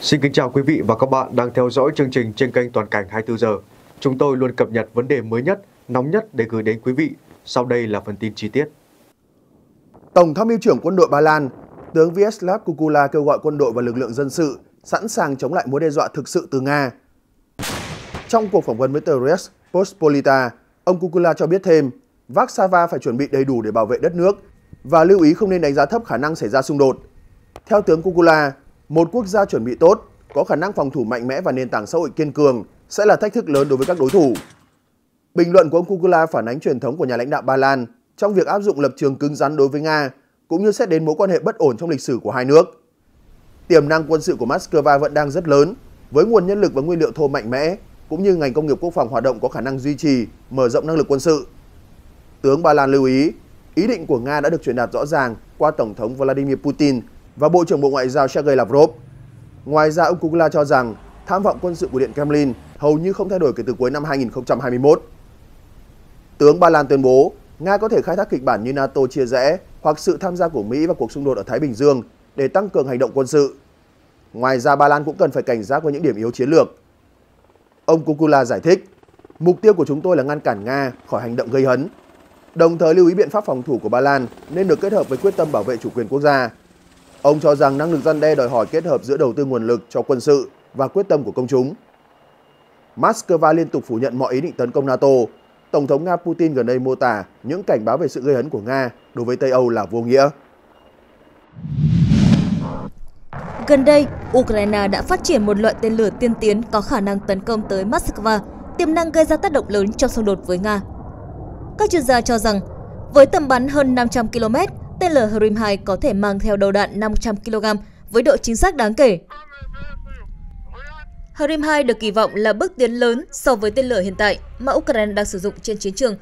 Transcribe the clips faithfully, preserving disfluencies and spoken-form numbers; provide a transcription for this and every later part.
Xin kính chào quý vị và các bạn đang theo dõi chương trình trên kênh Toàn cảnh hai mươi tư giờ. Chúng tôi luôn cập nhật vấn đề mới nhất, nóng nhất để gửi đến quý vị. Sau đây là phần tin chi tiết. Tổng tham mưu trưởng quân đội Ba Lan, tướng Viesław Kukula kêu gọi quân đội và lực lượng dân sự sẵn sàng chống lại mối đe dọa thực sự từ Nga. Trong cuộc phỏng vấn với tờ Rzeczpospolita, ông Kukula cho biết thêm, Warsaw phải chuẩn bị đầy đủ để bảo vệ đất nước và lưu ý không nên đánh giá thấp khả năng xảy ra xung đột. Theo tướng Kukula, một quốc gia chuẩn bị tốt, có khả năng phòng thủ mạnh mẽ và nền tảng xã hội kiên cường sẽ là thách thức lớn đối với các đối thủ. Bình luận của ông Kukula phản ánh truyền thống của nhà lãnh đạo Ba Lan trong việc áp dụng lập trường cứng rắn đối với Nga, cũng như xét đến mối quan hệ bất ổn trong lịch sử của hai nước. Tiềm năng quân sự của Moscow vẫn đang rất lớn, với nguồn nhân lực và nguyên liệu thô mạnh mẽ, cũng như ngành công nghiệp quốc phòng hoạt động có khả năng duy trì, mở rộng năng lực quân sự. Tướng Ba Lan lưu ý, ý định của Nga đã được truyền đạt rõ ràng qua Tổng thống Vladimir Putin và Bộ trưởng Bộ Ngoại giao Sergei Lavrov. Ngoài ra, ông Kukula cho rằng tham vọng quân sự của Điện Kremlin hầu như không thay đổi kể từ cuối năm hai nghìn không trăm hai mươi mốt. Tướng Ba Lan tuyên bố, Nga có thể khai thác kịch bản như NATO chia rẽ hoặc sự tham gia của Mỹ vào cuộc xung đột ở Thái Bình Dương để tăng cường hành động quân sự. Ngoài ra, Ba Lan cũng cần phải cảnh giác với những điểm yếu chiến lược. Ông Kukula giải thích, mục tiêu của chúng tôi là ngăn cản Nga khỏi hành động gây hấn, đồng thời lưu ý biện pháp phòng thủ của Ba Lan nên được kết hợp với quyết tâm bảo vệ chủ quyền quốc gia. Ông cho rằng năng lực răn đe đòi hỏi kết hợp giữa đầu tư nguồn lực cho quân sự và quyết tâm của công chúng. Moscow liên tục phủ nhận mọi ý định tấn công NATO. Tổng thống Nga Putin gần đây mô tả những cảnh báo về sự gây hấn của Nga đối với Tây Âu là vô nghĩa. Gần đây, Ukraine đã phát triển một loại tên lửa tiên tiến có khả năng tấn công tới Moscow, tiềm năng gây ra tác động lớn trong xung đột với Nga. Các chuyên gia cho rằng, với tầm bắn hơn năm trăm ki lô mét, tên lửa Hrim hai có thể mang theo đầu đạn năm trăm ki lô gam với độ chính xác đáng kể. Hrim hai được kỳ vọng là bước tiến lớn so với tên lửa hiện tại mà Ukraine đang sử dụng trên chiến trường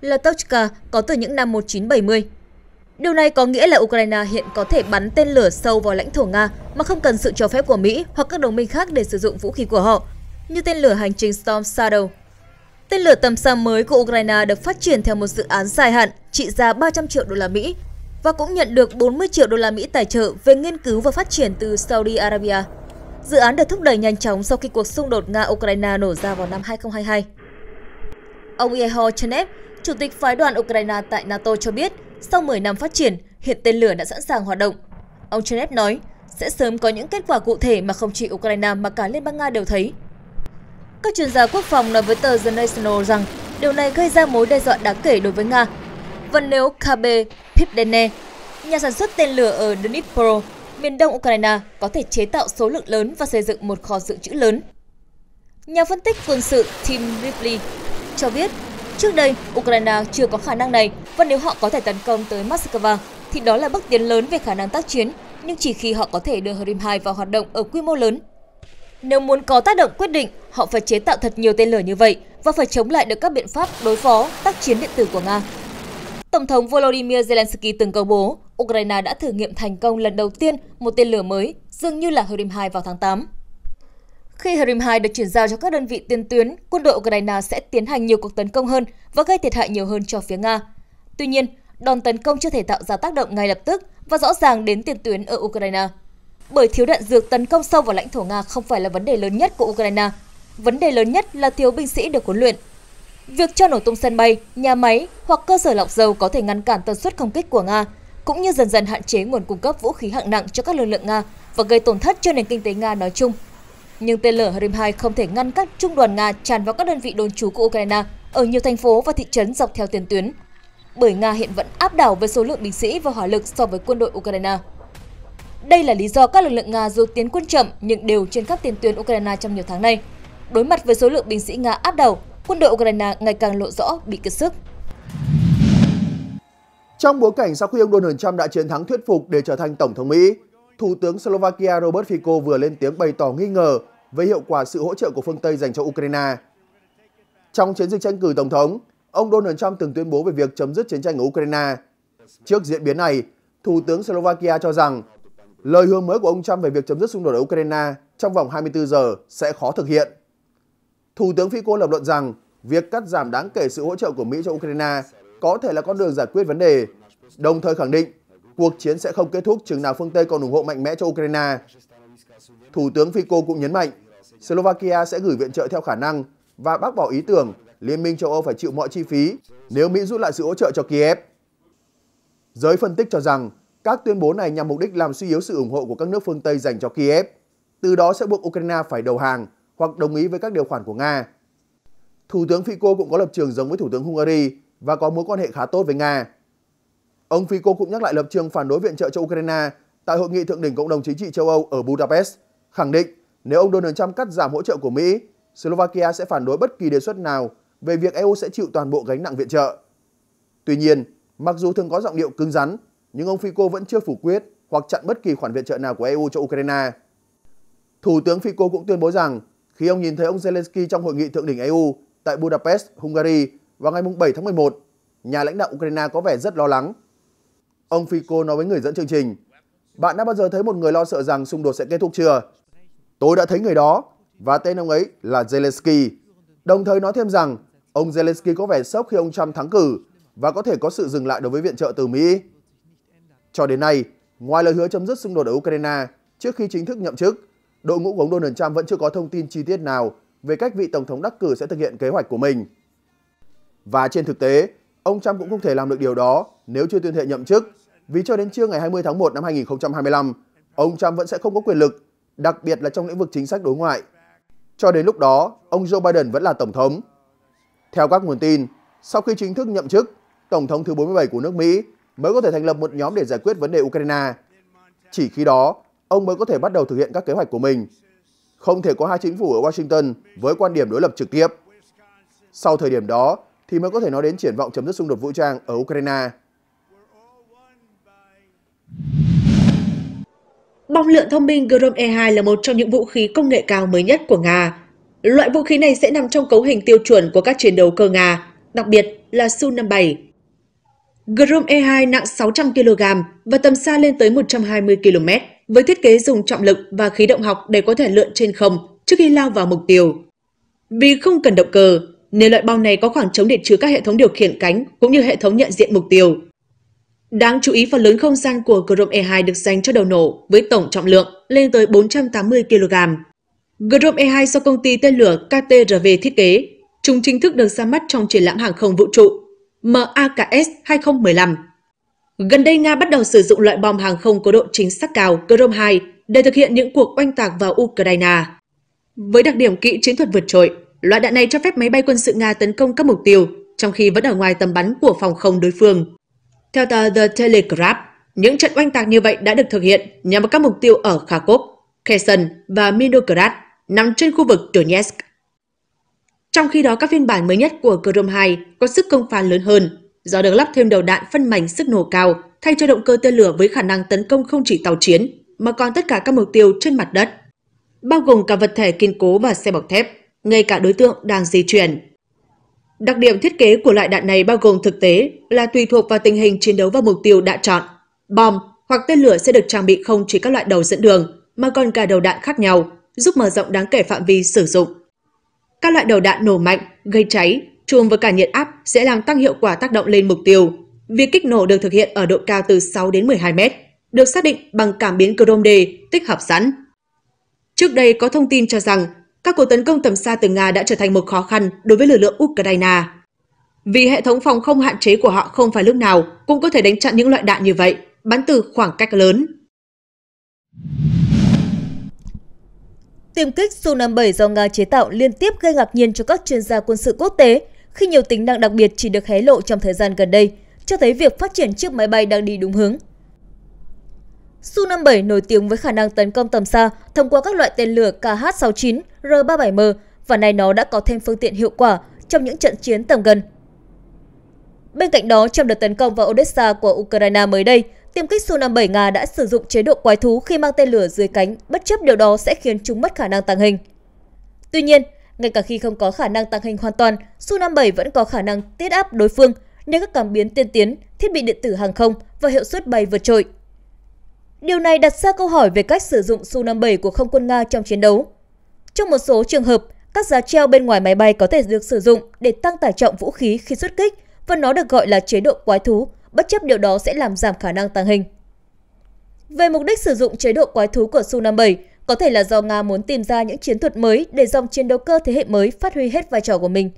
là Tocchka có từ những năm một nghìn chín trăm bảy mươi. Điều này có nghĩa là Ukraine hiện có thể bắn tên lửa sâu vào lãnh thổ Nga mà không cần sự cho phép của Mỹ hoặc các đồng minh khác để sử dụng vũ khí của họ, như tên lửa hành trình Storm Shadow. Tên lửa tầm xa mới của Ukraine được phát triển theo một dự án dài hạn trị giá ba trăm triệu đô la Mỹ và cũng nhận được bốn mươi triệu đô la Mỹ tài trợ về nghiên cứu và phát triển từ Saudi Arabia. Dự án được thúc đẩy nhanh chóng sau khi cuộc xung đột Nga-Ukraine nổ ra vào năm hai nghìn không trăm hai mươi hai. Ông Ihor Chenev, Chủ tịch Phái đoàn Ukraine tại NATO cho biết, sau mười năm phát triển, hiện tên lửa đã sẵn sàng hoạt động. Ông Chenev nói, sẽ sớm có những kết quả cụ thể mà không chỉ Ukraine mà cả Liên bang Nga đều thấy. Các chuyên gia quốc phòng nói với tờ The National rằng điều này gây ra mối đe dọa đáng kể đối với Nga. Và nếu ca bê Pipdenne, nhà sản xuất tên lửa ở Dnipro, miền đông Ukraine, có thể chế tạo số lượng lớn và xây dựng một kho dự trữ lớn. Nhà phân tích quân sự Tim Ripley cho biết, trước đây Ukraine chưa có khả năng này và nếu họ có thể tấn công tới Moscow thì đó là bước tiến lớn về khả năng tác chiến, nhưng chỉ khi họ có thể đưa Hrim hai vào hoạt động ở quy mô lớn. Nếu muốn có tác động quyết định, họ phải chế tạo thật nhiều tên lửa như vậy và phải chống lại được các biện pháp đối phó tác chiến điện tử của Nga. Tổng thống Volodymyr Zelensky từng công bố, Ukraine đã thử nghiệm thành công lần đầu tiên một tên lửa mới, dường như là Hrim hai vào tháng tám. Khi Hrim hai được chuyển giao cho các đơn vị tiền tuyến, quân đội Ukraine sẽ tiến hành nhiều cuộc tấn công hơn và gây thiệt hại nhiều hơn cho phía Nga. Tuy nhiên, đòn tấn công chưa thể tạo ra tác động ngay lập tức và rõ ràng đến tiền tuyến ở Ukraine. Bởi thiếu đạn dược, tấn công sâu vào lãnh thổ Nga không phải là vấn đề lớn nhất của Ukraine. Vấn đề lớn nhất là thiếu binh sĩ được huấn luyện. Việc cho nổ tung sân bay, nhà máy hoặc cơ sở lọc dầu có thể ngăn cản tần suất không kích của Nga, cũng như dần dần hạn chế nguồn cung cấp vũ khí hạng nặng cho các lực lượng Nga và gây tổn thất cho nền kinh tế Nga nói chung. Nhưng tên lửa Hrim hai không thể ngăn các trung đoàn Nga tràn vào các đơn vị đồn trú của Ukraine ở nhiều thành phố và thị trấn dọc theo tiền tuyến, bởi Nga hiện vẫn áp đảo về số lượng binh sĩ và hỏa lực so với quân đội Ukraine. Đây là lý do các lực lượng Nga dù tiến quân chậm nhưng đều trên các tiền tuyến Ukraine trong nhiều tháng nay. Đối mặt với số lượng binh sĩ Nga áp đảo, quân đội Ukraine ngày càng lộ rõ bị kiệt sức. Trong bối cảnh sau khi ông Donald Trump đã chiến thắng thuyết phục để trở thành Tổng thống Mỹ, Thủ tướng Slovakia Robert Fico vừa lên tiếng bày tỏ nghi ngờ về hiệu quả sự hỗ trợ của phương Tây dành cho Ukraine. Trong chiến dịch tranh cử Tổng thống, ông Donald Trump từng tuyên bố về việc chấm dứt chiến tranh ở Ukraine. Trước diễn biến này, Thủ tướng Slovakia cho rằng lời hứa mới của ông Trump về việc chấm dứt xung đột ở Ukraine trong vòng hai mươi tư giờ sẽ khó thực hiện. Thủ tướng Fico lập luận rằng việc cắt giảm đáng kể sự hỗ trợ của Mỹ cho Ukraine có thể là con đường giải quyết vấn đề, đồng thời khẳng định cuộc chiến sẽ không kết thúc chừng nào phương Tây còn ủng hộ mạnh mẽ cho Ukraine. Thủ tướng Fico cũng nhấn mạnh, Slovakia sẽ gửi viện trợ theo khả năng và bác bỏ ý tưởng Liên minh châu Âu phải chịu mọi chi phí nếu Mỹ rút lại sự hỗ trợ cho Kiev. Giới phân tích cho rằng, các tuyên bố này nhằm mục đích làm suy yếu sự ủng hộ của các nước phương Tây dành cho Kiev, từ đó sẽ buộc Ukraine phải đầu hàng hoặc đồng ý với các điều khoản của Nga. Thủ tướng Fico cũng có lập trường giống với Thủ tướng Hungary và có mối quan hệ khá tốt với Nga. Ông Fico cũng nhắc lại lập trường phản đối viện trợ cho Ukraine tại Hội nghị Thượng đỉnh Cộng đồng Chính trị châu Âu ở Budapest, khẳng định nếu ông Donald Trump cắt giảm hỗ trợ của Mỹ, Slovakia sẽ phản đối bất kỳ đề xuất nào về việc e u sẽ chịu toàn bộ gánh nặng viện trợ. Tuy nhiên, mặc dù thường có giọng điệu cứng rắn, nhưng ông Fico vẫn chưa phủ quyết hoặc chặn bất kỳ khoản viện trợ nào của e u cho Ukraine. Thủ tướng Fico cũng tuyên bố rằng khi ông nhìn thấy ông Zelensky trong Hội nghị Thượng đỉnh e u tại Budapest, Hungary vào ngày bảy tháng mười một, nhà lãnh đạo Ukraine có vẻ rất lo lắng. Ông Fico nói với người dẫn chương trình, "Bạn đã bao giờ thấy một người lo sợ rằng xung đột sẽ kết thúc chưa? Tôi đã thấy người đó và tên ông ấy là Zelensky." Đồng thời nói thêm rằng ông Zelensky có vẻ sốc khi ông Trump thắng cử và có thể có sự dừng lại đối với viện trợ từ Mỹ. Cho đến nay, ngoài lời hứa chấm dứt xung đột ở Ukraine trước khi chính thức nhậm chức, đội ngũ của ông Donald Trump vẫn chưa có thông tin chi tiết nào về cách vị tổng thống đắc cử sẽ thực hiện kế hoạch của mình. Và trên thực tế, ông Trump cũng không thể làm được điều đó nếu chưa tuyên thệ nhậm chức, vì cho đến trưa ngày hai mươi tháng một năm hai nghìn không trăm hai mươi lăm, ông Trump vẫn sẽ không có quyền lực, đặc biệt là trong lĩnh vực chính sách đối ngoại. Cho đến lúc đó, ông Joe Biden vẫn là tổng thống. Theo các nguồn tin, sau khi chính thức nhậm chức, tổng thống thứ bốn mươi bảy của nước Mỹ mới có thể thành lập một nhóm để giải quyết vấn đề Ukraine. Chỉ khi đó, ông mới có thể bắt đầu thực hiện các kế hoạch của mình. Không thể có hai chính phủ ở Washington với quan điểm đối lập trực tiếp. Sau thời điểm đó thì mới có thể nói đến triển vọng chấm dứt xung đột vũ trang ở Ukraine. Bom lượn thông minh Grom E hai là một trong những vũ khí công nghệ cao mới nhất của Nga. Loại vũ khí này sẽ nằm trong cấu hình tiêu chuẩn của các chiến đấu cơ Nga, đặc biệt là Su năm mươi bảy. Grom E hai nặng sáu trăm ki lô gam và tầm xa lên tới một trăm hai mươi ki lô mét, với thiết kế dùng trọng lực và khí động học để có thể lượn trên không trước khi lao vào mục tiêu. Vì không cần động cơ, nên loại bom này có khoảng trống để chứa các hệ thống điều khiển cánh cũng như hệ thống nhận diện mục tiêu. Đáng chú ý, phần lớn không gian của Grom E hai được dành cho đầu nổ với tổng trọng lượng lên tới bốn trăm tám mươi ki lô gam. Grom E hai do công ty tên lửa K T R V thiết kế. Chúng chính thức được ra mắt trong triển lãm hàng không vũ trụ maks hai không một năm. Gần đây, Nga bắt đầu sử dụng loại bom hàng không có độ chính xác cao Grom hai để thực hiện những cuộc oanh tạc vào Ukraine. Với đặc điểm kỹ chiến thuật vượt trội, loại đạn này cho phép máy bay quân sự Nga tấn công các mục tiêu, trong khi vẫn ở ngoài tầm bắn của phòng không đối phương. Theo tờ The Telegraph, những trận oanh tạc như vậy đã được thực hiện nhằm vào các mục tiêu ở Kharkov, Kherson và Minograd nằm trên khu vực Donetsk. Trong khi đó, các phiên bản mới nhất của Grom hai có sức công phá lớn hơn, do được lắp thêm đầu đạn phân mảnh sức nổ cao thay cho động cơ tên lửa, với khả năng tấn công không chỉ tàu chiến mà còn tất cả các mục tiêu trên mặt đất, bao gồm cả vật thể kiên cố và xe bọc thép, ngay cả đối tượng đang di chuyển. Đặc điểm thiết kế của loại đạn này bao gồm thực tế là tùy thuộc vào tình hình chiến đấu và mục tiêu đã chọn, bom hoặc tên lửa sẽ được trang bị không chỉ các loại đầu dẫn đường mà còn cả đầu đạn khác nhau, giúp mở rộng đáng kể phạm vi sử dụng. Các loại đầu đạn nổ mạnh, gây cháy, chùm và cả nhiệt áp sẽ làm tăng hiệu quả tác động lên mục tiêu. Việc kích nổ được thực hiện ở độ cao từ sáu đến mười hai mét, được xác định bằng cảm biến Grom D tích hợp sẵn. Trước đây có thông tin cho rằng các cuộc tấn công tầm xa từ Nga đã trở thành một khó khăn đối với lực lượng Ukraine, vì hệ thống phòng không hạn chế của họ không phải lúc nào cũng có thể đánh chặn những loại đạn như vậy bắn từ khoảng cách lớn. Tiêm kích Su năm mươi bảy do Nga chế tạo liên tiếp gây ngạc nhiên cho các chuyên gia quân sự quốc tế khi nhiều tính năng đặc biệt chỉ được hé lộ trong thời gian gần đây, cho thấy việc phát triển chiếc máy bay đang đi đúng hướng. Su năm mươi bảy nổi tiếng với khả năng tấn công tầm xa thông qua các loại tên lửa Kh sáu mươi chín, R ba mươi bảy M và nay nó đã có thêm phương tiện hiệu quả trong những trận chiến tầm gần. Bên cạnh đó, trong đợt tấn công vào Odessa của Ukraine mới đây, tiêm kích Su năm mươi bảy Nga đã sử dụng chế độ quái thú khi mang tên lửa dưới cánh, bất chấp điều đó sẽ khiến chúng mất khả năng tàng hình. Tuy nhiên, ngay cả khi không có khả năng tàng hình hoàn toàn, Su năm mươi bảy vẫn có khả năng tiết áp đối phương nhờ các cảm biến tiên tiến, thiết bị điện tử hàng không và hiệu suất bay vượt trội. Điều này đặt ra câu hỏi về cách sử dụng Su năm mươi bảy của không quân Nga trong chiến đấu. Trong một số trường hợp, các giá treo bên ngoài máy bay có thể được sử dụng để tăng tải trọng vũ khí khi xuất kích, và nó được gọi là chế độ quái thú, bất chấp điều đó sẽ làm giảm khả năng tàng hình. Về mục đích sử dụng chế độ quái thú của Su năm mươi bảy, Có thể là do Nga muốn tìm ra những chiến thuật mới để dòng chiến đấu cơ thế hệ mới phát huy hết vai trò của mình.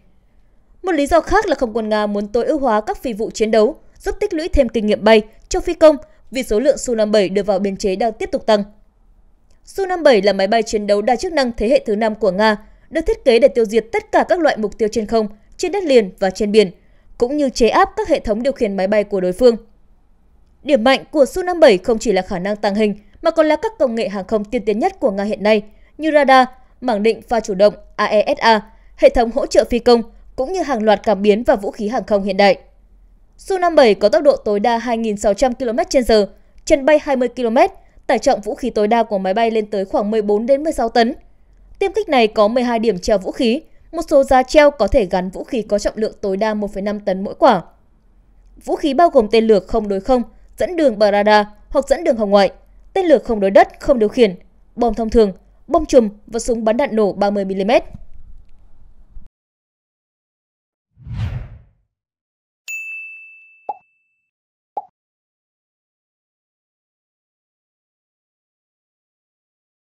Một lý do khác là không quân Nga muốn tối ưu hóa các phi vụ chiến đấu, giúp tích lũy thêm kinh nghiệm bay cho phi công vì số lượng Su năm mươi bảy đưa vào biên chế đang tiếp tục tăng. Su năm mươi bảy là máy bay chiến đấu đa chức năng thế hệ thứ năm của Nga, được thiết kế để tiêu diệt tất cả các loại mục tiêu trên không, trên đất liền và trên biển, cũng như chế áp các hệ thống điều khiển máy bay của đối phương. Điểm mạnh của Su năm mươi bảy không chỉ là khả năng tàng hình, mà còn là các công nghệ hàng không tiên tiến nhất của Nga hiện nay như radar, mảng định pha chủ động A E S A, hệ thống hỗ trợ phi công, cũng như hàng loạt cảm biến và vũ khí hàng không hiện đại. Su năm mươi bảy có tốc độ tối đa hai nghìn sáu trăm ki lô mét trên giờ, chân bay hai mươi ki lô mét, tải trọng vũ khí tối đa của máy bay lên tới khoảng mười bốn đến mười sáu tấn. Tiêm kích này có mười hai điểm treo vũ khí, một số giá treo có thể gắn vũ khí có trọng lượng tối đa một phẩy năm tấn mỗi quả. Vũ khí bao gồm tên lửa không đối không, dẫn đường bằng radar hoặc dẫn đường hồng ngoại, tên lửa không đối đất không điều khiển, bom thông thường, bom chùm và súng bắn đạn nổ ba mươi mi li mét.